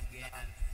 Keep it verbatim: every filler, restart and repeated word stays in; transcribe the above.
again.